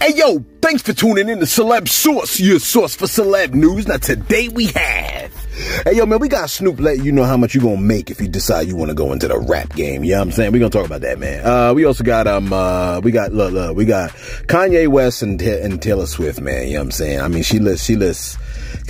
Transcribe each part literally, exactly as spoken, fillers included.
Hey yo, thanks for tuning in to Celeb Source, your source for celeb news. Now today we have, hey yo man, we got Snoop let you know how much you gonna make if you decide you wanna go into the rap game. You know what I'm saying? We're gonna talk about that, man. Uh, we also got, um, uh, we got, look, look, we got Kanye West and, and Taylor Swift, man. You know what I'm saying? I mean, she lists, she lists,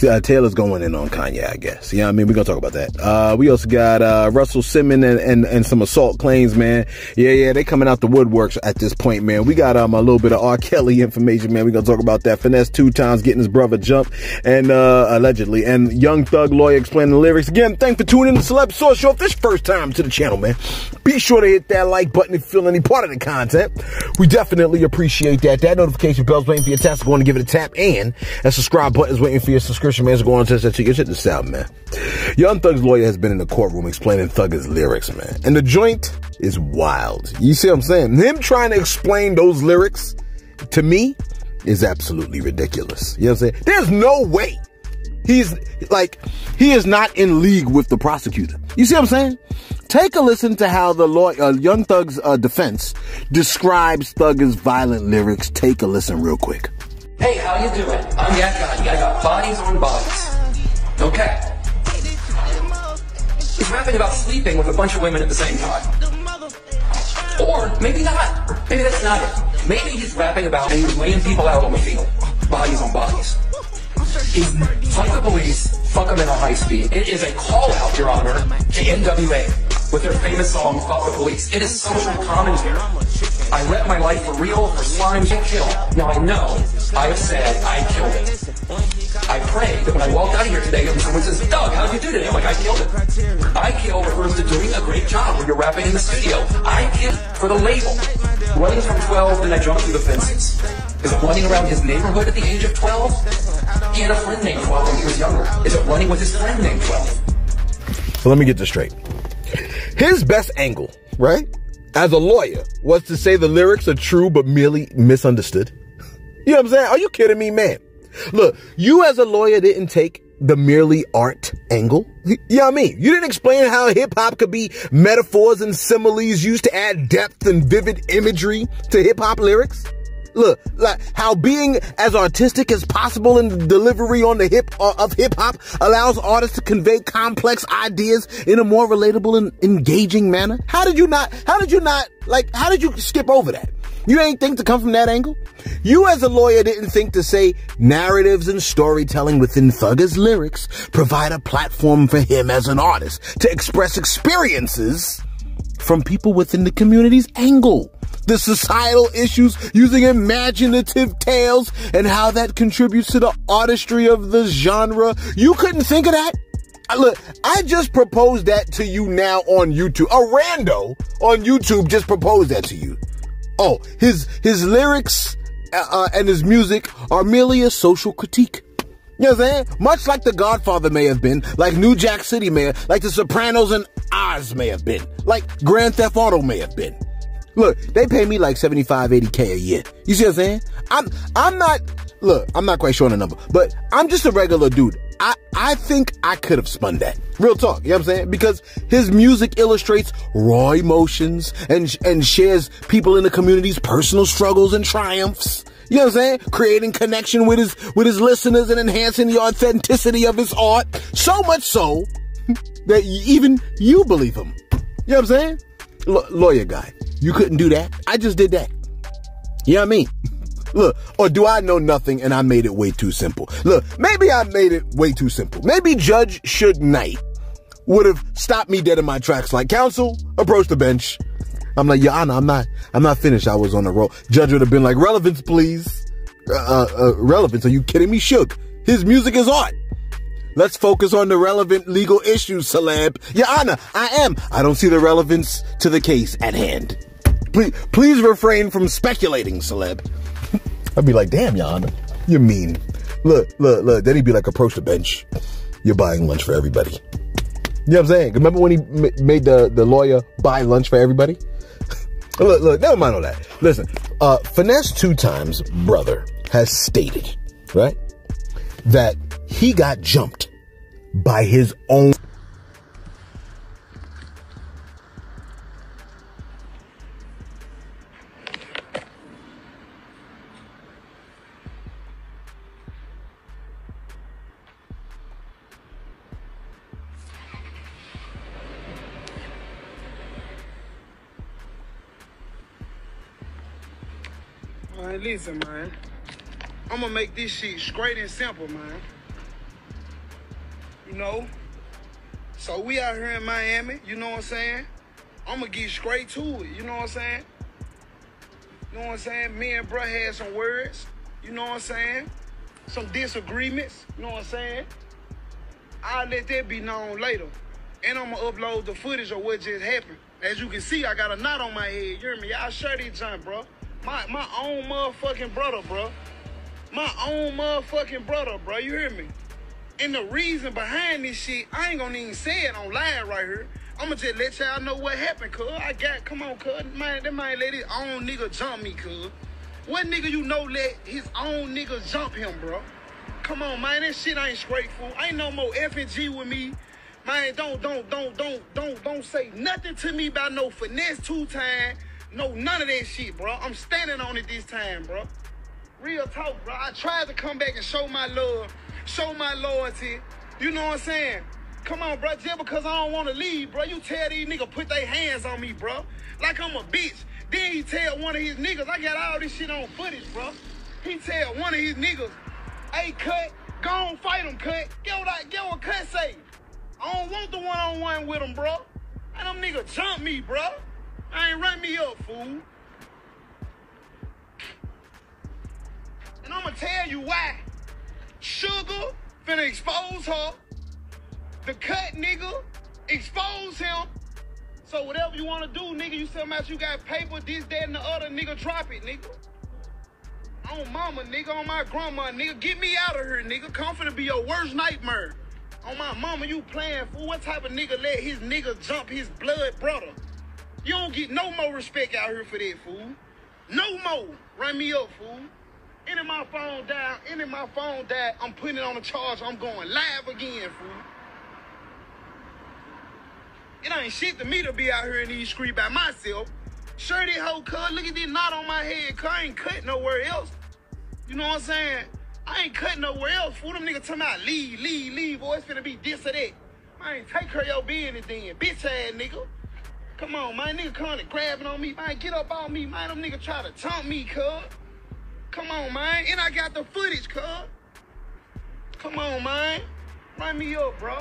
uh, Taylor's going in on Kanye, I guess. You know what I mean? We're gonna talk about that. Uh, we also got, uh, Russell Simmons and, and, and some assault claims, man. Yeah, yeah, they coming out the woodworks at this point, man. We got, um, a little bit of R. Kelly information, man. We're gonna talk about that. Finesse Two Times getting his brother jumped and, uh, allegedly, and Young Thug lawyer explaining the lyrics. Again, thanks for tuning in to Celeb Source Show. If this is your first time to the channel, man, be sure to hit that like button if you feel any part of the content. We definitely appreciate that. That notification bell's waiting for your tap, so go on and give it a tap, and that subscribe button's waiting for your subscription, man. So go on and test that. Check this out, man. Young Thug's lawyer has been in the courtroom explaining Thug's lyrics, man, and the joint is wild. You see what I'm saying? Him trying to explain those lyrics to me is absolutely ridiculous. You know what I'm saying? There's no way. He's like, he is not in league with the prosecutor. You see what I'm saying? Take a listen to how the lawyer, uh, Young Thug's uh, defense describes Thug's violent lyrics. Take a listen real quick. Hey, how you doing? I'm that guy. I got bodies on bodies. Okay. He's rapping about sleeping with a bunch of women at the same time. Or maybe not. Maybe that's not it. Maybe he's rapping about laying people out on the field. Bodies on bodies. He's fuck the police, fuck them in a high speed. It is a call out, Your Honor, to N W A with their famous song, Fuck the Police. It is social commentary. I let my life for real, for slime, to kill. Now I know, I have said I killed it. I pray that when I walked out of here today, someone says, Doug, how'd you do today? I'm like, I killed it. I kill refers to doing a great job when you're rapping in the studio. I kill for the label. Running from twelve, then I jumped through the fences. Is it running around his neighborhood at the age of twelve? He had a friend named twelve when he was younger. Is it running with his friend named twelve? So let me get this straight. His best angle, right, as a lawyer, was to say the lyrics are true but merely misunderstood. You know what I'm saying? Are you kidding me, man? Look, you as a lawyer didn't take the merely art angle. You know what I mean? You didn't explain how hip-hop could be metaphors and similes used to add depth and vivid imagery to hip-hop lyrics. Look, like how being as artistic as possible in the delivery on the hip uh, of hip hop allows artists to convey complex ideas in a more relatable and engaging manner. How did you not? How did you not? Like, how did you skip over that? You ain't think to come from that angle. You as a lawyer didn't think to say narratives and storytelling within Thug's lyrics provide a platform for him as an artist to express experiences from people within the community's angle. The societal issues using imaginative tales and how that contributes to the artistry of the genre. You couldn't think of that? Look, I just proposed that to you now on YouTube. A rando on YouTube just proposed that to you. Oh, his, his lyrics uh, and his music are merely a social critique. You know what I'm saying? Much like The Godfather may have been, like New Jack City may have, like The Sopranos and Oz may have been, like Grand Theft Auto may have been. Look, they pay me like seventy-five, eighty K a year. You see what I'm saying? I'm, I'm not, look, I'm not quite sure on the number, but I'm just a regular dude. I, I think I could have spun that. Real talk, you know what I'm saying? Because his music illustrates raw emotions and, and shares people in the community's personal struggles and triumphs. You know what I'm saying? Creating connection with his, with his listeners and enhancing the authenticity of his art. So much so that even you believe him. You know what I'm saying? L- lawyer guy. You couldn't do that. I just did that. You know what I mean? Look, or do I know nothing and I made it way too simple? Look, maybe I made it way too simple. Maybe Judge Shug Knight would have stopped me dead in my tracks. Like, counsel, approach the bench. I'm like, Your Honor, I'm not, I'm not finished. I was on the roll. Judge would have been like, relevance, please. Uh, uh, relevance. Are you kidding me? Shug, his music is art. Let's focus on the relevant legal issues, celeb. Your Honor, I am. I don't see the relevance to the case at hand. Please, please refrain from speculating, celeb. I'd be like, damn, Your Honor, you're mean. Look, look, look. Then he'd be like, approach the bench. You're buying lunch for everybody. You know what I'm saying? Remember when he m made the, the lawyer buy lunch for everybody? Look, look, never mind all that. Listen, uh, Finesse Two Times brother has stated, right, that he got jumped by his own. man, listen, man. I'm gonna make this shit straight and simple, man. You know? So we out here in Miami, you know what I'm saying? I'm gonna get straight to it, you know what I'm saying? You know what I'm saying? Me and bruh had some words, you know what I'm saying? Some disagreements, you know what I'm saying? I'll let that be known later. And I'm gonna upload the footage of what just happened. As you can see, I got a knot on my head, you hear me? Y'all share this junk, bro. My, my own motherfucking brother, bro. My own motherfucking brother, bro, you hear me? And the reason behind this shit, I ain't gonna even say it on live right here. I'ma just let y'all know what happened, cuz. I got, come on, cuz. Man, that man let his own nigga jump me, cuz. What nigga you know let his own nigga jump him, bro? Come on, man, that shit ain't straight, fool. Ain't no more F and G with me. Man, don't, don't, don't, don't, don't, don't say nothing to me about no Finesse Two Times. No, none of that shit, bro. I'm standing on it this time, bro. Real talk, bro. I tried to come back and show my love, show my loyalty. You know what I'm saying? Come on, bro. Just because I don't want to leave, bro, you tell these niggas put their hands on me, bro. Like I'm a bitch. Then he tell one of his niggas, I got all this shit on footage, bro. He tell one of his niggas, hey, Cut, go on, fight him, Cut. Get what, I, get what Cut say. I don't want the one-on-one with him, bro. And them niggas jump me, bro. I ain't run me up, fool. And I'ma tell you why. Sugar finna expose her. The Cut nigga expose him. So whatever you wanna do, nigga, you something about you got paper, this, that, and the other, nigga, drop it, nigga. On mama, nigga, on my grandma, nigga, get me out of here, nigga. Come finna be your worst nightmare. On my mama, you playing, fool. What type of nigga let his nigga jump his blood brother? You don't get no more respect out here for that, fool. No more. Run me up, fool. Any of my phone died, any of my phone died, I'm putting it on the charge, I'm going live again, fool. It ain't shit to me to be out here in these streets by myself. Sure this hoe, cuz, look at this knot on my head, cuz I ain't cut nowhere else. You know what I'm saying? I ain't cut nowhere else, fool. Them niggas talking about leave, leave, leave, boy, it's finna be this or that. I ain't take her your business then, bitch ass nigga. Come on, man, nigga come and grabbing on me, man, get up on me, man, them nigga try to taunt me, cuz. Come on, man. And I got the footage, cuz. Come on, man. Run me up, bro.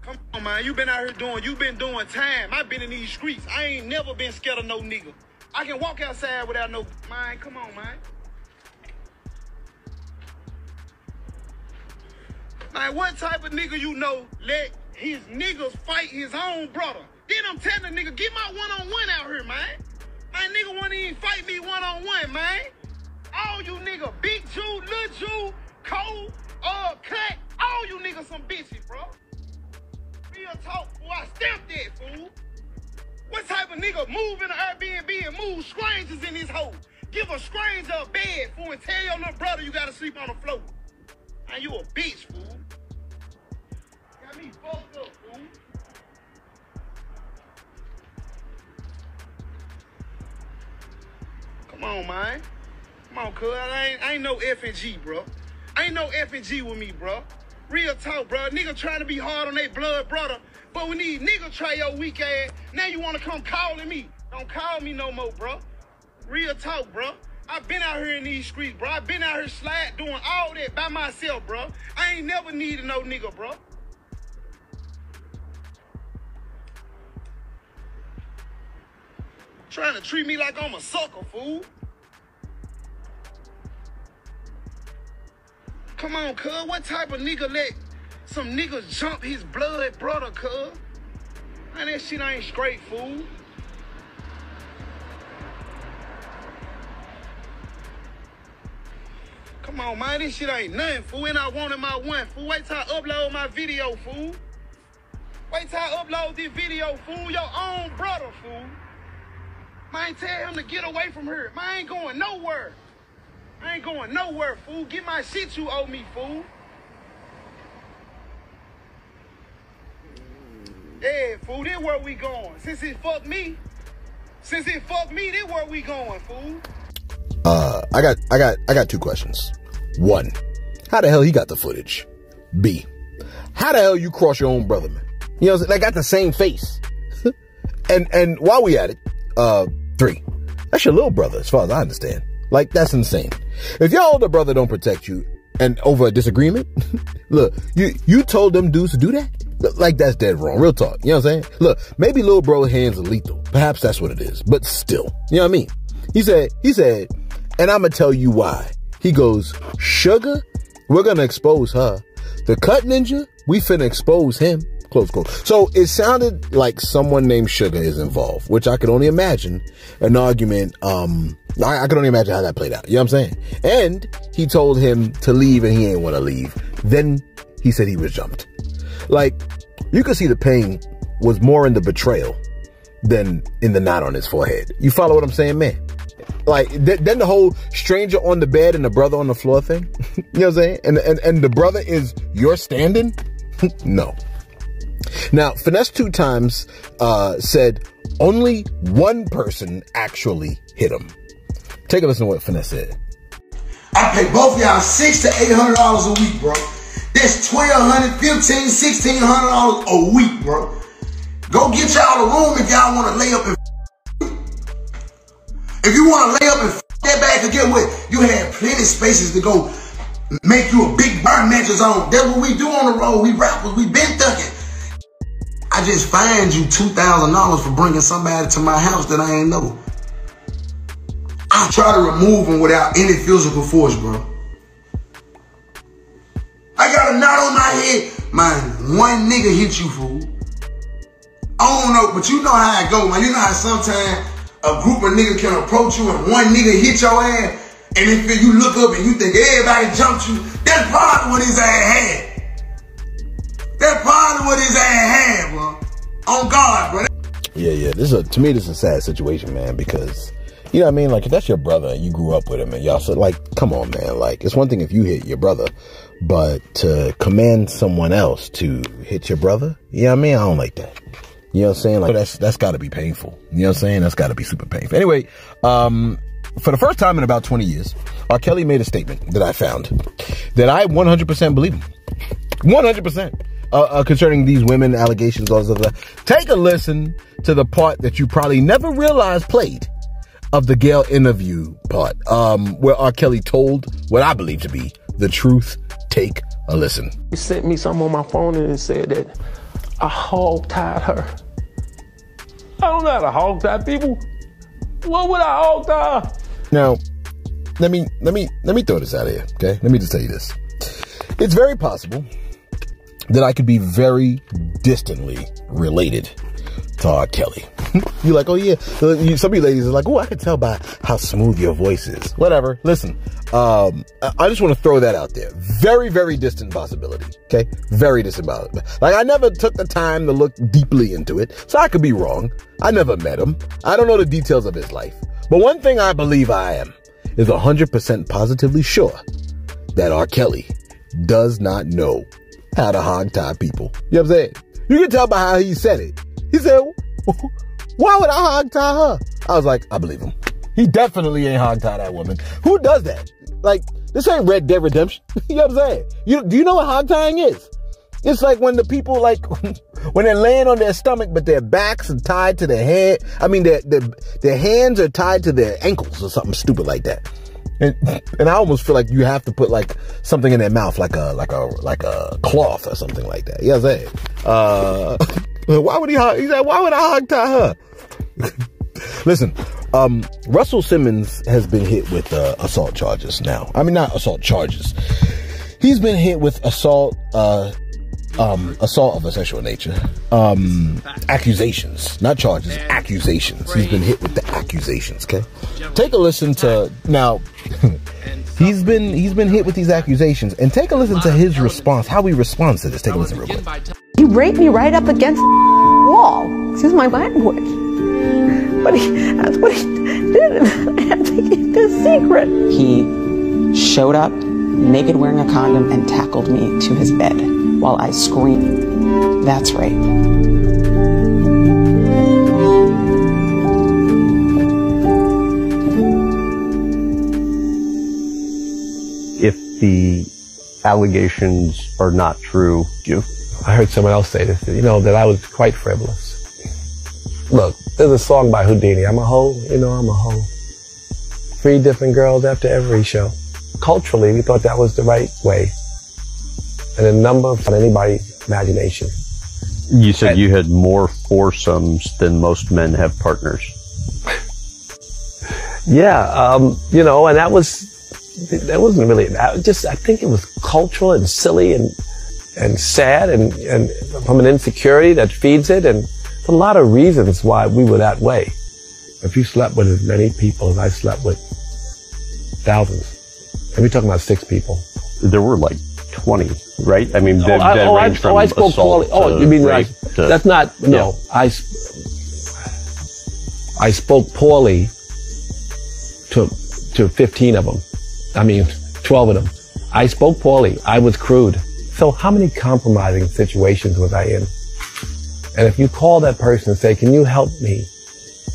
Come on, man. You been out here doing, you been doing time. I been in these streets. I ain't never been scared of no nigga. I can walk outside without no, man. Come on, man. Man, what type of nigga you know let his niggas fight his own brother? Then I'm telling the nigga, get my one-on-one out here, man. My nigga wanna even fight me one-on-one, man. All you nigga, Big Jew, Lil Jew, Cole, uh, Cut, all you niggas some bitches, bro. Real talk, fool, I stamped that, fool. What type of nigga move in the Airbnb and move strangers in this hole? Give a stranger a bed, fool, and tell your little brother you gotta sleep on the floor. Man, you a bitch, fool. Me fucked up, fool. Come on, man. Come on, cuz. I ain't, I ain't no F and G, bro. I ain't no F and G with me, bro. Real talk, bro. Nigga trying to be hard on they blood brother, but when these niggas try your weak ass, now you want to come calling me. Don't call me no more, bro. Real talk, bro. I've been out here in these streets, bro. I've been out here slide doing all that by myself, bro. I ain't never needed no nigga, bro. Trying to treat me like I'm a sucker, fool. Come on, cuz. What type of nigga let some niggas jump his blood brother, cuz? Man, that shit ain't straight, fool. Come on, man. This shit ain't nothing, fool. And I wanted my one, fool. Wait till I upload my video, fool. Wait till I upload this video, fool. Your own brother, fool. Man, tell him to get away from her. Man, I ain't going nowhere. I ain't going nowhere, fool. Get my shit you owe me, fool. Yeah, fool, then where we going? Since it fucked me, since it fucked me, then where we going, fool? Uh, I got, I got, I got two questions. One, how the hell he got the footage? B, how the hell you cross your own brother, man? You know, they got the same face. and and while we at it, uh, three, that's your little brother, as far as I understand. Like, that's insane. If your older brother don't protect you, and over a disagreement, look, you you told them dudes to do that? Like, that's dead wrong. Real talk. You know what I'm saying? Look, maybe little bro's hands are lethal. Perhaps that's what it is. But still, you know what I mean? He said, he said, and I'm going to tell you why. He goes, Sugar, we're going to expose her. The Cut Ninja, we finna expose him. Close quote. So it sounded like someone named Sugar is involved, which I could only imagine an argument. Um, I, I could only imagine how that played out. You know what I'm saying? And he told him to leave and he ain't want to leave. Then he said he was jumped. Like, you could see the pain was more in the betrayal than in the knot on his forehead. You follow what I'm saying, man? Like, th- then the whole stranger on the bed and the brother on the floor thing. You know what I'm saying? And, and, and the brother is your standing? No. Now, Finesse Two Times uh, said only one person actually hit him. Take a listen to what Finesse said. I pay both of y'all six to eight hundred dollars a week, bro. That's twelve hundred dollars, fifteen hundred dollars, sixteen hundred dollars a week, bro. Go get y'all a room if y'all want to lay up and f- If you want to lay up and f- that bag to get with, you have plenty of spaces to go make you a big burn mattress on. That's what we do on the road. We rappers, we been thugging. I just fined you two thousand dollars for bringing somebody to my house that I ain't know. I try to remove him without any physical force, bro. I got a knot on my head. My one nigga hit you, fool. I don't know, but you know how it go, man. You know how sometimes a group of niggas can approach you and one nigga hit your ass, and if you look up and you think everybody jumped you, that's probably what his ass had. That's probably what his ass had, bro. On God, bro. Yeah, yeah. This is a, to me, this is a sad situation, man, because... You know what I mean? Like, if that's your brother and you grew up with him and y'all said, like, come on, man. Like, it's one thing if you hit your brother, but to command someone else to hit your brother, you know what I mean? I don't like that. You know what I'm saying? Like, that's, that's gotta be painful. You know what I'm saying? That's gotta be super painful. Anyway, um, for the first time in about twenty years, R. Kelly made a statement that I found that I one hundred percent believe him. one hundred percent. Uh, uh, concerning these women allegations, all this other stuff. Take a listen to the part that you probably never realized played. Of the Gail interview part, um, where R. Kelly told what I believe to be the truth. Take a listen. He sent me something on my phone and it said that I hog-tied her. I don't know how to hog-tie people. What would I hog-tie? Now, let me let me let me throw this out here, okay? Let me just tell you this. It's very possible that I could be very distantly related to R. Kelly. You're like, oh yeah. Some of you ladies are like, oh, I can tell by how smooth your voice is. Whatever. Listen, um, I just want to throw that out there. Very, very distant possibility. Okay? Very distant possibility. Like, I never took the time to look deeply into it, so I could be wrong. I never met him. I don't know the details of his life. But one thing I believe I am is one hundred percent positively sure that R. Kelly does not know how to hog-tie people. You know what I'm saying? You can tell by how he said it. He said, why would I hog-tie her? I was like, I believe him. He definitely ain't hog-tie that woman. Who does that? Like, this ain't Red Dead Redemption. You know what I'm saying? You, do you know what hog-tying is? It's like when the people, like, when they're laying on their stomach, but their backs are tied to their head. I mean, their, their, their hands are tied to their ankles or something stupid like that. And, and I almost feel like you have to put, like, something in their mouth, like a, like a, like a cloth or something like that. You know what I'm saying? Uh... Why would he hog? He's like, why would I hog tie her? Listen, um, Russell Simmons has been hit with uh, assault charges now. I mean, not assault charges. He's been hit with assault, uh, um, assault of a sexual nature, um, accusations, not charges, accusations. He's been hit with the accusations. Okay, take a listen to now. He's been he's been hit with these accusations, and take a listen to his response. How he responds to this. Take a listen real quick. He raped me right up against the wall. Excuse my language. But he, that's what he did. I had to keep this secret. He showed up naked wearing a condom and tackled me to his bed while I screamed. That's rape. If the allegations are not true, you I heard someone else say this, you know, that I was quite frivolous. Look, there's a song by Houdini. I'm a hoe, you know, I'm a hoe. Three different girls after every show. Culturally, we thought that was the right way. And a number on anybody's imagination. You said and, you had more foursomes than most men have partners. Yeah, um, you know, and that was, that wasn't really, that just, I think it was cultural and silly and and sad and, and from an insecurity that feeds it, and there's a lot of reasons why we were that way. If you slept with as many people as I slept with, thousands, and we're talking about six people. There were like twenty, right? I mean, they, oh, I, they oh, range I, from oh, I spoke assault poorly. Oh, you mean like, to, that's not, no, yeah. I, I spoke poorly to, to fifteen of them. I mean, twelve of them. I spoke poorly, I was crude. So how many compromising situations was I in? And if you call that person and say, can you help me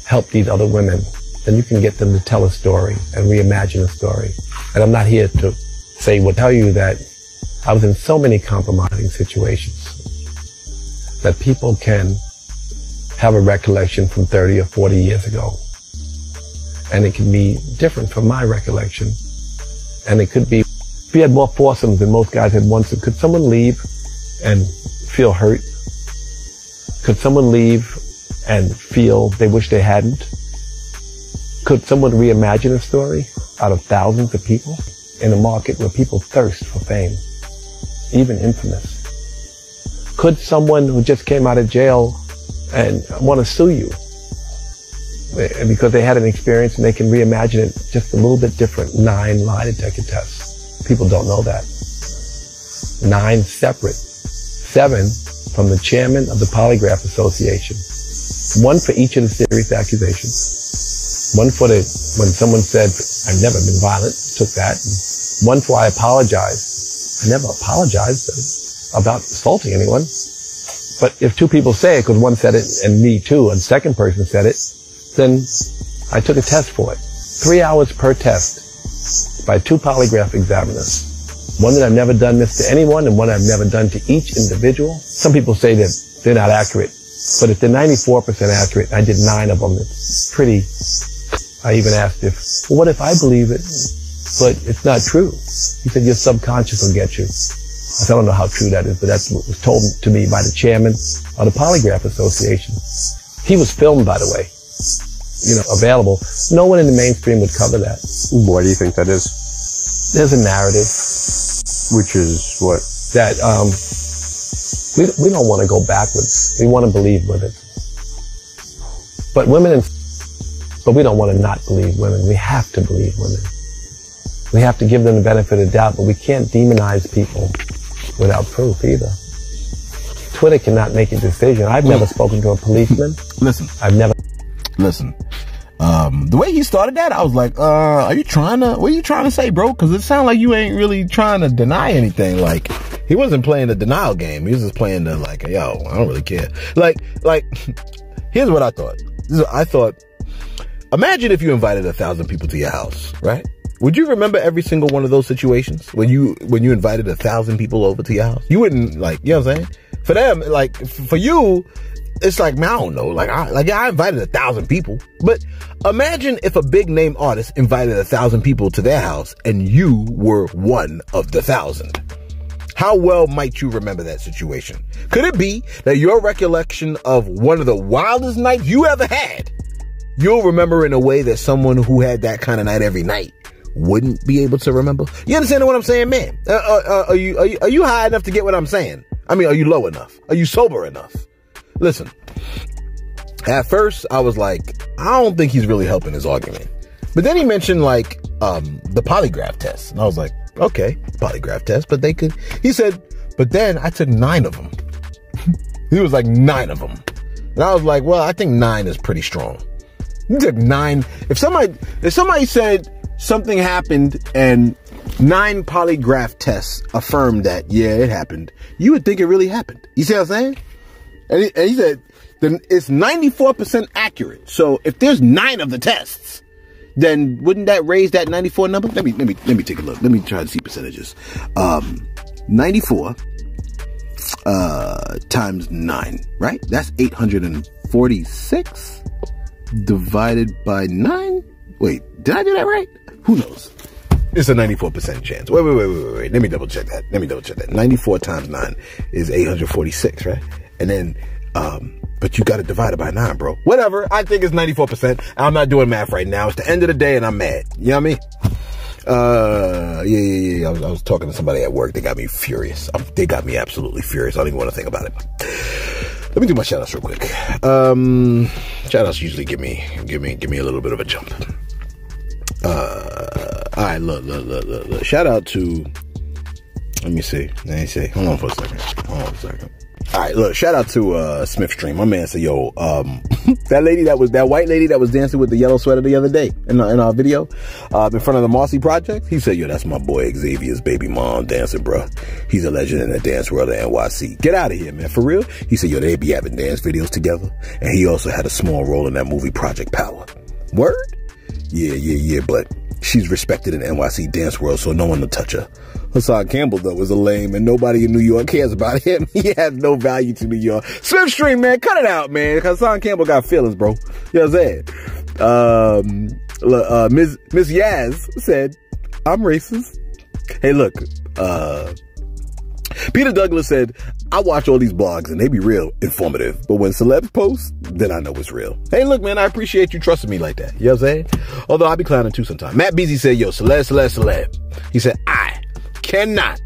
help these other women? Then you can get them to tell a story and reimagine a story. And I'm not here to say, well, tell you that I was in so many compromising situations that people can have a recollection from thirty or forty years ago. And it can be different from my recollection. And it could be, if you had more foursomes than most guys had once, could someone leave and feel hurt? Could someone leave and feel they wish they hadn't? Could someone reimagine a story out of thousands of people in a market where people thirst for fame, even infamous? Could someone who just came out of jail and want to sue you because they had an experience and they can reimagine it just a little bit different? Nine lie detector tests. People don't know that. Nine separate. Seven from the chairman of the Polygraph Association. One for each of the serious accusations. One for the, when someone said, I've never been violent, took that. And one for I apologized. I never apologized about assaulting anyone. But if two people say it, because one said it and me too, and the second person said it, then I took a test for it. Three hours per test by two polygraph examiners. One that I've never done this to anyone and one I've never done to each individual. Some people say that they're not accurate, but if they're ninety-four percent accurate, I did nine of them. It's pretty, I even asked if, well, what if I believe it, but it's not true? He said, your subconscious will get you. I said, I don't know how true that is, but that's what was told to me by the chairman of the Polygraph Association. He was filmed, by the way. You know, available. No one in the mainstream would cover that. Why do you think that is? There's a narrative. Which is what? That um, we, we don't want to go backwards. We want to believe women. But women, and, but we don't want to not believe women. We have to believe women. We have to give them the benefit of the doubt, but we can't demonize people without proof either. Twitter cannot make a decision. I've never spoken to a policeman. Listen. I've never... Listen, um, the way he started that, I was like, uh, are you trying to, what are you trying to say, bro? Cause it sounds like you ain't really trying to deny anything. Like, he wasn't playing the denial game. He was just playing the, like, yo, I don't really care. Like, like, here's what I thought. This is, I thought, imagine if you invited a thousand people to your house, right? Would you remember every single one of those situations when you, when you invited a thousand people over to your house? You wouldn't, like, you know what I'm saying? For them, like, f- for you, it's like, man, I don't know, like, I, like, I invited a thousand people, but imagine if a big name artist invited a thousand people to their house and you were one of the thousand. How well might you remember that situation? Could it be that your recollection of one of the wildest nights you ever had, you'll remember in a way that someone who had that kind of night every night wouldn't be able to remember? You understand what I'm saying, man? Uh, uh, uh, are you, are you, are you high enough to get what I'm saying? I mean, are you low enough? Are you sober enough? Listen, at first I was like, I don't think he's really helping his argument. But then he mentioned like um, the polygraph test. And I was like, okay, polygraph test, but they could, he said, but then I took nine of them. He was like, nine of them. And I was like, well, I think nine is pretty strong. You took nine. If somebody, if somebody said something happened and nine polygraph tests affirmed that, yeah, it happened, you would think it really happened. You see what I'm saying? And he, and he said, then it's ninety-four percent accurate. So if there's nine of the tests, then wouldn't that raise that ninety-four number? Let me, let me, let me take a look. Let me try to see percentages. Um, ninety-four, uh, times nine, right? That's eight hundred forty-six divided by nine. Wait, did I do that right? Who knows? It's a ninety-four percent chance. Wait, wait, wait, wait, wait. Let me double check that. Let me double check that. ninety-four times nine is eight hundred forty-six, right? And then, um, but you got to divide it by nine, bro. Whatever. I think it's ninety-four percent. I'm not doing math right now. It's the end of the day and I'm mad. You know what I mean? Uh, yeah, yeah, yeah. I was, I was talking to somebody at work. They got me furious. Um, they got me absolutely furious. I don't even want to think about it. Let me do my shout outs real quick. Um, shout outs usually give me, give me, give me a little bit of a jump. Uh, all right, look, look, look, look, look. Shout out to, let me see, let me see. Hold on for a second. Hold on for a second. All right, look, shout out to uh, Smithstream. My man said, yo, um, that lady that was, that white lady that was dancing with the yellow sweater the other day in, in our video uh, in front of the Marcy Project, he said, yo, that's my boy Xavier's baby mom dancing, bro. He's a legend in the dance world of N Y C. Get out of here, man, for real. He said, yo, they be having dance videos together. And he also had a small role in that movie Project Power. Word? Yeah, yeah, yeah, but she's respected in the N Y C dance world, so no one will touch her. Hassan Campbell, though, is a lame, and nobody in New York cares about him. He has no value to New York. Swiftstream, man, cut it out, man. Hassan Campbell got feelings, bro. You know what I'm saying? Um, uh, Miz Miz Yaz said, I'm racist. Hey, look, uh, Peter Douglas said, I watch all these blogs and they be real informative, but when celebs post, then I know it's real. Hey, look, man, I appreciate you trusting me like that. You know what I'm saying? Although I be clowning too sometimes. Matt Beasley said, yo, celeb, celeb, celeb. He said, I cannot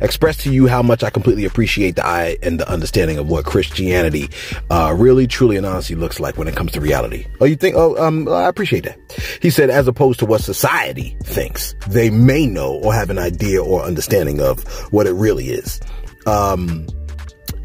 express to you how much I completely appreciate the eye and the understanding of what Christianity uh, really, truly, and honestly looks like when it comes to reality. Oh, you think? Oh, um, I appreciate that. He said, as opposed to what society thinks they may know or have an idea or understanding of what it really is. Um,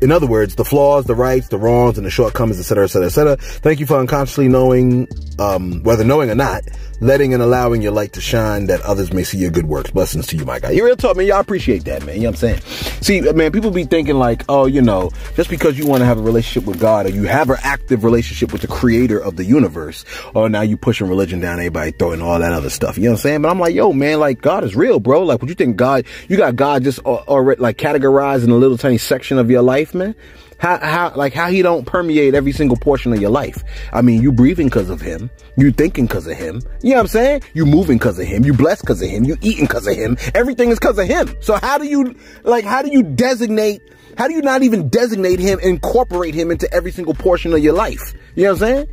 in other words, the flaws, the rights, the wrongs, and the shortcomings, et cetera, et cetera, et cetera. Thank you for unconsciously knowing, um, whether knowing or not, letting and allowing your light to shine that others may see your good works. Blessings to you, my guy. You real talk, man. Y'all appreciate that, man. You know what I'm saying? See, man, people be thinking like, oh, you know, just because you want to have a relationship with God or you have an active relationship with the creator of the universe, or now you pushing religion down everybody, throwing all that other stuff. You know what I'm saying? But I'm like, yo, man, like God is real, bro. Like, what you think God, you got God just already like categorized in a little tiny section of your life, man? How, how, like how he don't permeate every single portion of your life. I mean, you breathing cause of him. You thinking cause of him. You know what I'm saying? You moving cause of him. You blessed cause of him. You eating cause of him. Everything is cause of him. So how do you, like, how do you designate, how do you not even designate him, incorporate him into every single portion of your life? You know what I'm saying?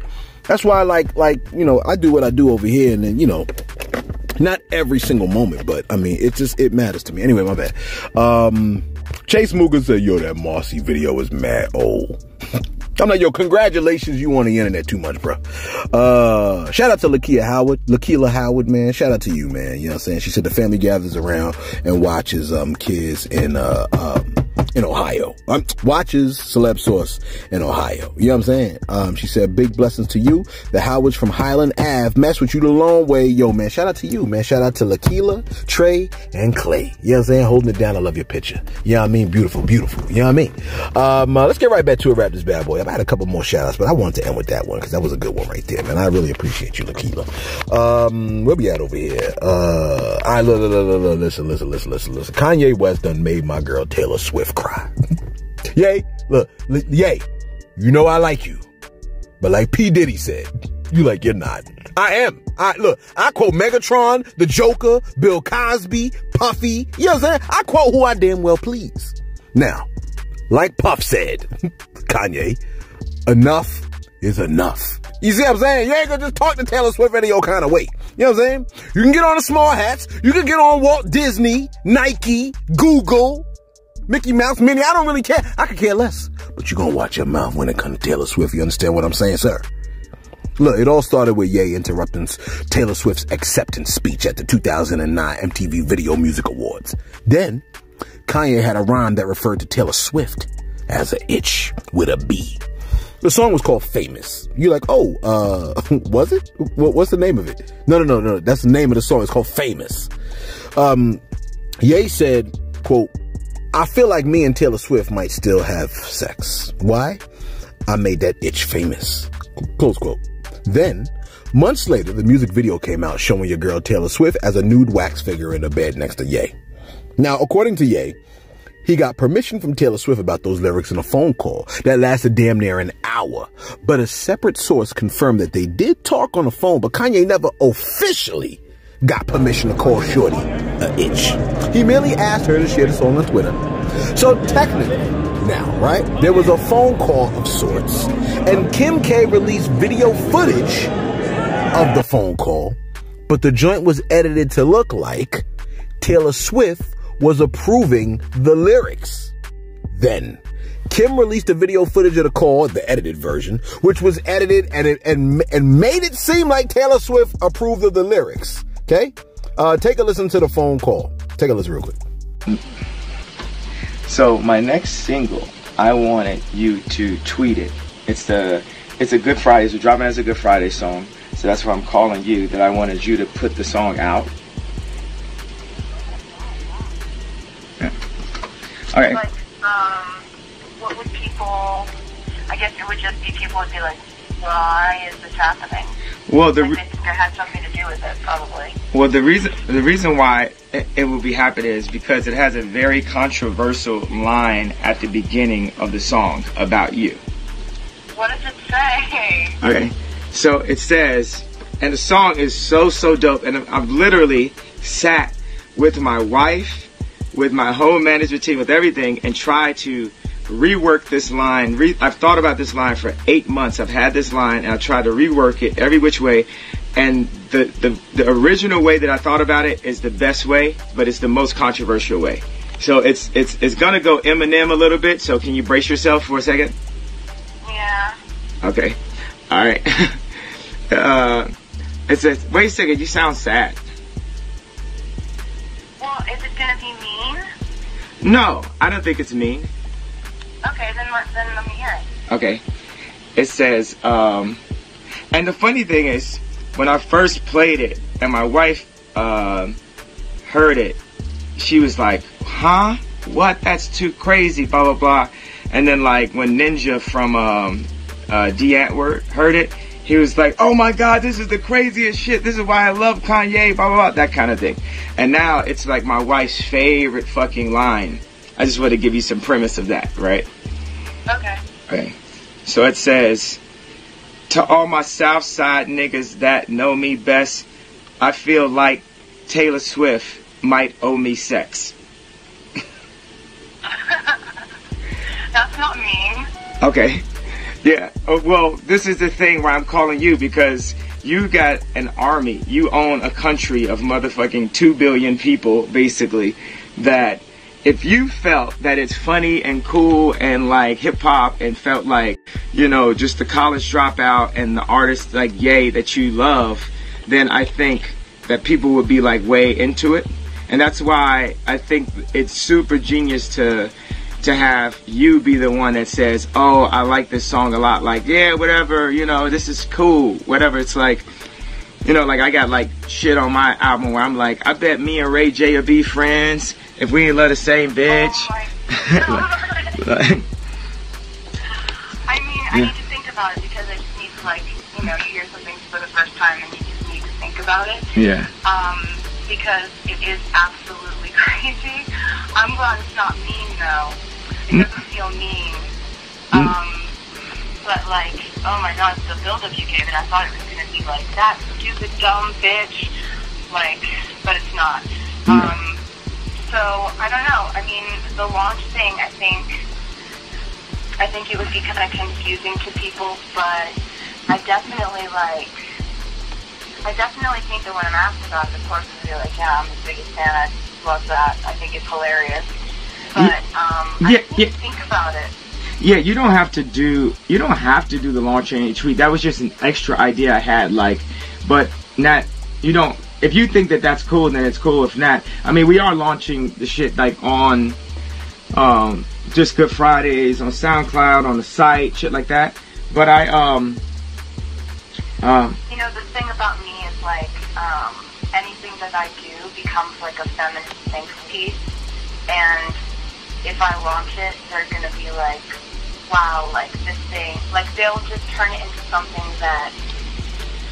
That's why, like, like, you know, I do what I do over here, and then, you know, not every single moment, but I mean, it just, it matters to me. Anyway, my bad. Um, Chase Mooga said, yo, that Marcy video is mad old. I'm like, yo, congratulations, you on the internet too much, bro. Uh, shout out to Lakeela Howard. Lakeela Howard, man. Shout out to you, man. You know what I'm saying? She said the family gathers around and watches um kids in uh um in Ohio. Um, watches Celeb Source in Ohio. You know what I'm saying? Um, she said, big blessings to you. The Howards from Highland Ave mess with you the long way. Yo, man, shout out to you, man. Shout out to Lakeela, Trey, and Clay. You know what I'm saying? Holding it down. I love your picture. You know what I mean? Beautiful, beautiful. You know what I mean? Um, uh, let's get right back to it. Wrap this bad boy up. I had a couple more shout outs, but I wanted to end with that one because that was a good one right there, man. I really appreciate you, Lakeela. Um, where we at over here? Uh, I listen, listen, listen, listen, listen. Kanye West done made my girl Taylor Swift cry. Yay. Look, l- yay. You know I like you, but like P. Diddy said, you like, you're not. I am. I look, I quote Megatron, the Joker, Bill Cosby, Puffy. You know what I'm saying? I quote who I damn well please. Now, like Puff said, Kanye, enough is enough. You see what I'm saying? You ain't gonna just talk to Taylor Swift any old kind of way. You know what I'm saying? You can get on the small hats. You can get on Walt Disney, Nike, Google, Mickey Mouse, Minnie. I don't really care. I could care less. But you're gonna watch your mouth when it comes to Taylor Swift. You understand what I'm saying, sir? Look, it all started with Ye interrupting Taylor Swift's acceptance speech at the two thousand nine M T V Video Music Awards. Then, Kanye had a rhyme that referred to Taylor Swift as an itch with a B. The song was called Famous. You're like, oh, uh, was it? What, what's the name of it? No, no, no, no. That's the name of the song. It's called Famous. Um, Ye said, quote, I feel like me and Taylor Swift might still have sex. Why? I made that itch famous. Close quote. Then, months later, the music video came out showing your girl Taylor Swift as a nude wax figure in a bed next to Ye. Now, according to Ye, He got permission from Taylor Swift about those lyrics in a phone call that lasted damn near an hour. But a separate source confirmed that they did talk on the phone, but Kanye never officially got permission to call Shorty a itch. He merely asked her to share the song on Twitter. So technically, now, right, there was a phone call of sorts, and Kim K released video footage of the phone call, but the joint was edited to look like Taylor Swift was approving the lyrics. Then Kim released the video footage of the call, the edited version, which was edited and it, and, and made it seem like Taylor Swift approved of the lyrics. Okay, uh, take a listen to the phone call. Take a listen real quick. So my next single, I wanted you to tweet it. It's the, it's a Good Friday. We're dropping it as a Good Friday song. So that's why I'm calling you, that I wanted you to put the song out. Yeah. All right. Like, um, what would people, I guess it would just be people would be like, why is this happening? Well, the like, there had something to do with it, probably. Well, the reason the reason why it, it would be happening is because it has a very controversial line at the beginning of the song about you. What does it say? Okay, so it says, and the song is so so dope, and I've, I've literally sat with my wife, with my whole management team, with everything, and tried to rework this line. Re I've thought about this line for eight months. I've had this line, and I tried to rework it every which way. And the, the, the original way that I thought about it is the best way, but it's the most controversial way. So it's it's it's gonna go Eminem a little bit. So can you brace yourself for a second? Yeah. Okay. All right. uh, it says, wait a second. You sound sad. Well, is it gonna be mean? No, I don't think it's mean. Okay, then let, then let me hear it. Okay. It says, um, and the funny thing is, when I first played it and my wife uh, heard it, she was like, huh? What? That's too crazy, blah, blah, blah. And then, like, when Ninja from um, uh, Die Antwoord heard it, he was like, oh my God, this is the craziest shit. This is why I love Kanye, blah, blah, blah, that kind of thing. And now it's like my wife's favorite fucking line. I just want to give you some premise of that, right? Okay. Okay. So it says, to all my South Side niggas that know me best, I feel like Taylor Swift might owe me sex. That's not mean. Okay. Yeah. Oh, well, this is the thing where I'm calling you, because you got an army. You own a country of motherfucking two billion people, basically, that... If you felt that it's funny and cool and like hip hop and felt like, you know, just the college dropout and the artist like Ye that you love, then I think that people would be like way into it. And that's why I think it's super genius to to have you be the one that says, oh, I like this song a lot. Like, yeah, whatever, you know, this is cool, whatever. It's like, you know, like I got like shit on my album where I'm like, I bet me and Ray J will be friends if we ain't love the same bitch. Oh like, like. I mean, I yeah. need to think about it, because I just need to, like, you know, you hear something for the first time and you just need to think about it. Yeah. Um, because it is absolutely crazy. I'm glad it's not mean though. It doesn't mm. feel mean. Mm. Um, but like, oh my God, the build-up you gave it, I thought it was gonna be like that stupid dumb bitch, like, but it's not. Mm. Um, so I don't know. I mean, the launch thing, I think, I think it would be kind of confusing to people, but I definitely like, I definitely think that when I'm asked about it, of course, I'd be like, yeah, I'm the biggest fan. I love that. I think it's hilarious. But um, I yeah, just need yeah. to think about it. Yeah, you don't have to do you don't have to do the launch and tweet. That was just an extra idea I had, like, but not you don't. If you think that that's cool, then it's cool. If not, I mean, we are launching the shit like on um, just Good Fridays on SoundCloud, on the site, shit like that. But I um, uh, you know, the thing about me is like um, anything that I do becomes like a feminist think piece, and if I launch it, they're gonna be like, wow, like this thing, like they'll just turn it into something that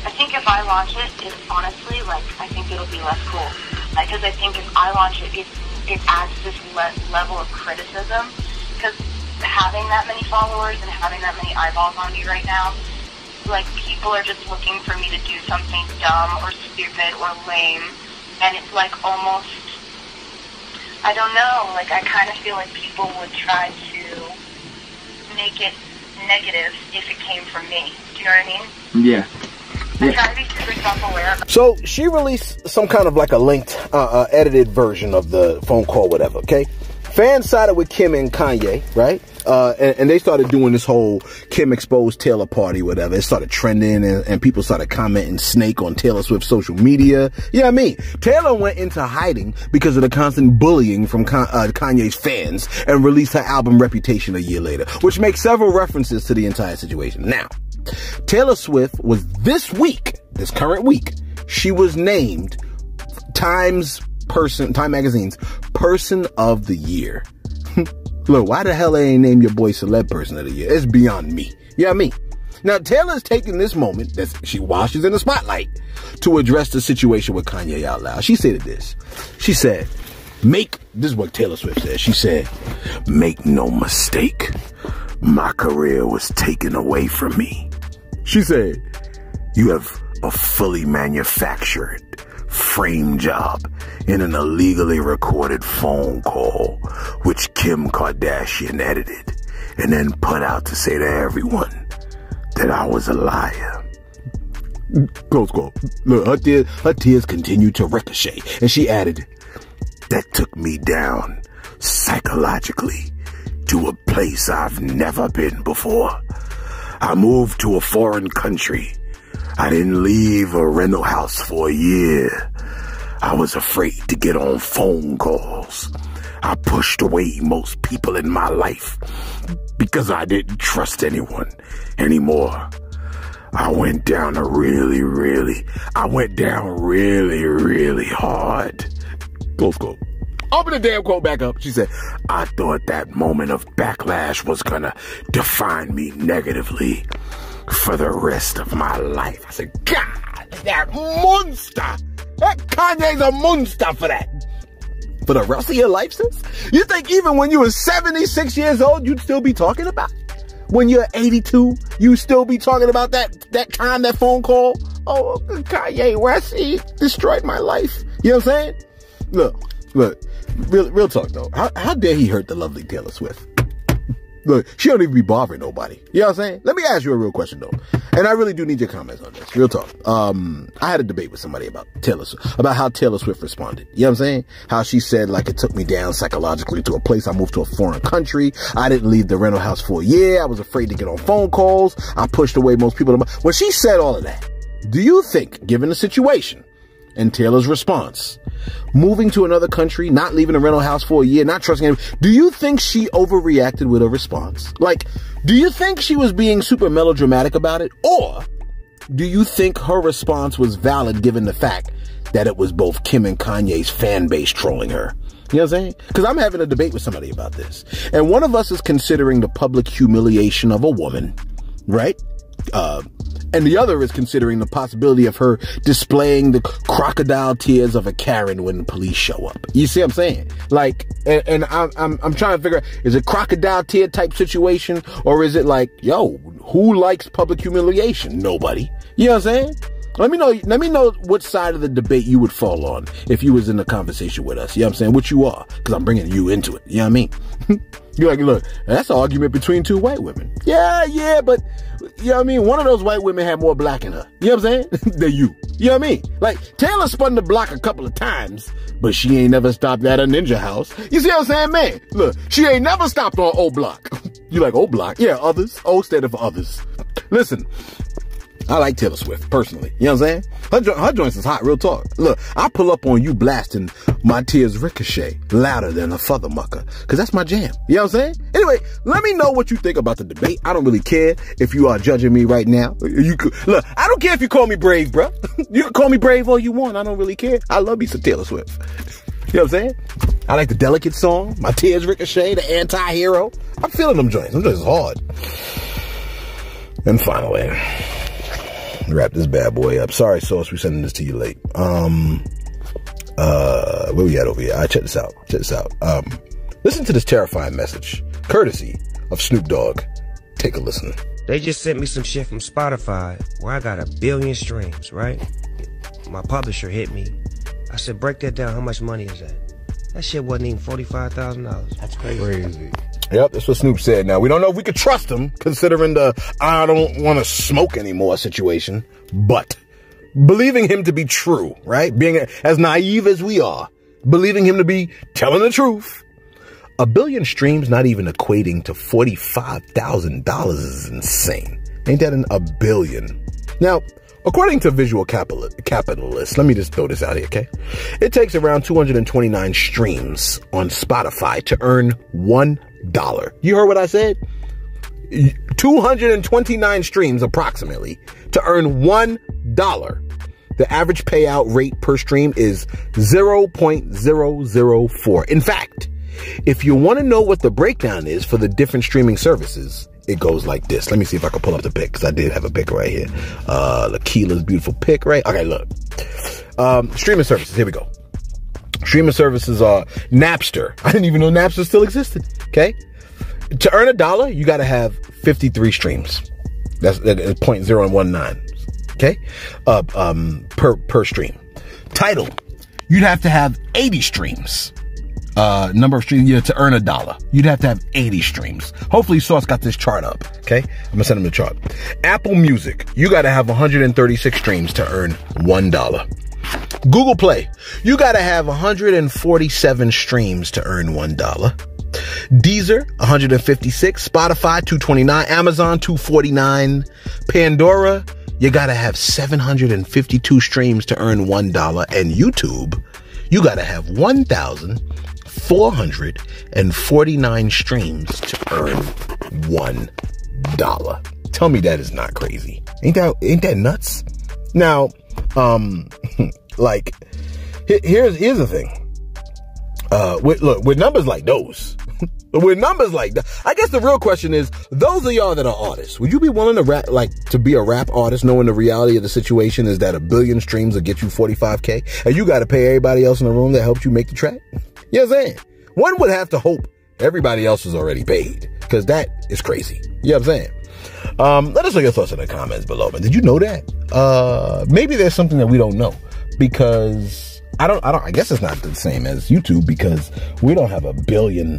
I think if I launch it, it's honestly like I think it'll be less cool. Because like, I think if I launch it, it's it adds this le- level of criticism, because having that many followers and having that many eyeballs on me right now, like, people are just looking for me to do something dumb or stupid or lame, and it's like almost, I don't know, like, I kind of feel like people would try to make it negative if it came from me. Do you know what I mean? Yeah. Yeah. I try to be super self-aware. So she released some kind of like a linked, uh, uh, edited version of the phone call, whatever, okay? Fans sided with Kim and Kanye, right? Uh, and, and they started doing this whole Kim exposed Taylor party, whatever. It started trending, and, and people started commenting snake on Taylor Swift's social media. You know what I mean? Taylor went into hiding because of the constant bullying from Con- uh, Kanye's fans, and released her album Reputation a year later, which makes several references to the entire situation. Now, Taylor Swift was this week, this current week, she was named Time's person, Time Magazine's Person of the Year. Look, why the hell they ain't name your boy Celeb Person of the Year? It's beyond me. You know what I mean? Now, Taylor's taking this moment that she while she's in the spotlight to address the situation with Kanye out loud. She said this. She said, make, this is what Taylor Swift said. She said, make no mistake, my career was taken away from me. She said, you have a fully manufactured frame job in an illegally recorded phone call, which Kim Kardashian edited and then put out to say to everyone that I was a liar. Close quote. Look, her tears, her tears continued to ricochet, and she added, that took me down psychologically to a place I've never been before. I moved to a foreign country. I didn't leave a rental house for a year. I was afraid to get on phone calls. I pushed away most people in my life because I didn't trust anyone anymore. I went down a really, really, I went down really, really hard. Close quote. Open the damn quote back up. She said, I thought that moment of backlash was gonna define me negatively for the rest of my life. I said, God, that monster. That Kanye's a monster for that. For the rest of your life, sis? You think even when you were seventy-six years old, you'd still be talking about it? When you're eighty-two, you still be talking about that, that time, that phone call? Oh, Kanye West, he destroyed my life. You know what I'm saying? Look, look, real, real talk though. How, how dare he hurt the lovely Taylor Swift? Look, she don't even be bothering nobody. You know what I'm saying? Let me ask you a real question, though. And I really do need your comments on this. Real talk. Um, I had a debate with somebody about Taylor Swift, about how Taylor Swift responded. You know what I'm saying? How she said, like, it took me down psychologically to a place. I moved to a foreign country. I didn't leave the rental house for a year. I was afraid to get on phone calls. I pushed away most people. When she said all of that, do you think, given the situation and Taylor's response, moving to another country, not leaving a rental house for a year, not trusting him, do you think she overreacted with her response? Like, do you think she was being super melodramatic about it? Or do you think her response was valid given the fact that it was both Kim and Kanye's fan base trolling her? You know what I'm saying? Because I'm having a debate with somebody about this. And one of us is considering the public humiliation of a woman, right? Uh, and the other is considering the possibility of her displaying the crocodile tears of a Karen when the police show up. You see what I'm saying? Like, and, and I'm, I'm, I'm trying to figure out, is it crocodile tear type situation? Or is it like, yo, who likes public humiliation? Nobody. You know what I'm saying? Let me know, let me know what side of the debate you would fall on if you was in the conversation with us. You know what I'm saying? What you are. Because I'm bringing you into it. You know what I mean? You're like, look, that's an argument between two white women. Yeah, yeah, but, you know what I mean? One of those white women had more black in her. You know what I'm saying? Than you. You know what I mean? Like, Taylor spun the block a couple of times, but she ain't never stopped at a Ninja house. You see what I'm saying? Man, look, she ain't never stopped on O Block. You like, O Block? Yeah, others. O standing for others. Listen. I like Taylor Swift, personally. You know what I'm saying? Her, her joints is hot, real talk. Look, I pull up on you blasting my tears ricochet louder than a further mucker, because that's my jam. You know what I'm saying? Anyway, let me know what you think about the debate. I don't really care if you are judging me right now. You could, look, I don't care if you call me brave, bro. You can call me brave all you want. I don't really care. I love me some Taylor Swift. You know what I'm saying? I like the Delicate song, my tears ricochet, the anti-hero. I'm feeling them joints. Them joints is hard. And finally, wrap this bad boy up. Sorry, Source, we're sending this to you late. Um, uh, uh, where we at over here? All right, check this out. Check this out. Um, listen to this terrifying message, courtesy of Snoop Dogg. Take a listen. They just sent me some shit from Spotify where I got a billion streams, right? My publisher hit me. I said, break that down. How much money is that? That shit wasn't even forty-five thousand dollars. That's crazy. Crazy. Yep, that's what Snoop said. Now, we don't know if we could trust him, considering the I don't want to smoke anymore situation, but believing him to be true, right? Being as naive as we are, believing him to be telling the truth. A billion streams not even equating to forty-five thousand dollars is insane. Ain't that an, a billion? Now, according to Visual Capitalist, let me just throw this out here, okay? It takes around two hundred twenty-nine streams on Spotify to earn one dollar. You heard what I said? two hundred twenty-nine streams approximately to earn one dollar. The average payout rate per stream is zero point zero zero four. In fact, if you want to know what the breakdown is for the different streaming services, it goes like this. Let me see if I can pull up the pic, because I did have a pic right here. Uh, Laquila's beautiful pic, right? Okay, look. Um, streaming services. Here we go. Streaming services are Napster. I didn't even know Napster still existed. Okay. To earn a dollar, you got to have fifty-three streams. That's zero point zero one nine. Okay. Uh, um, per, per stream. Tidal. You'd have to have eighty streams. Uh, number of streams, yeah, to earn a dollar. You'd have to have eighty streams. Hopefully Source got this chart up, okay? I'm gonna send him the chart. Apple Music, you gotta have one hundred thirty-six streams to earn one dollar. Google Play, you gotta have one hundred forty-seven streams to earn one dollar. Deezer, one hundred fifty-six. Spotify, two hundred twenty-nine. Amazon, two hundred forty-nine. Pandora, you gotta have seven hundred fifty-two streams to earn one dollar. And YouTube, you gotta have one thousand four hundred forty-nine streams to earn one dollar. Tell me that is not crazy. Ain't that ain't that nuts? Now, um, like here's here's the thing. Uh, with, look, with numbers like those, with numbers like that, I guess the real question is: those of y'all that are artists, would you be willing to rap, like to be a rap artist, knowing the reality of the situation is that a billion streams will get you forty-five K, and you got to pay everybody else in the room that helped you make the track? You know what I'm saying? One would have to hope everybody else is already paid, because that is crazy. You know what I'm saying? Um, let us know your thoughts in the comments below, man. Did you know that? Uh, maybe there's something that we don't know, because I don't, I don't, I guess it's not the same as YouTube, because we don't have a billion.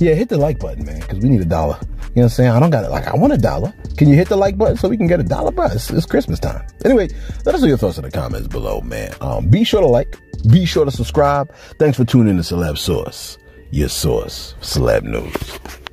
Yeah, hit the like button, man, because we need a dollar. You know what I'm saying? I don't got it. Like, I want a dollar. Can you hit the like button so we can get a dollar, bro? It's, it's Christmas time. Anyway, let us know your thoughts in the comments below, man. Um, be sure to like. Be sure to subscribe. Thanks for tuning in to Celeb Source, your source for celeb news.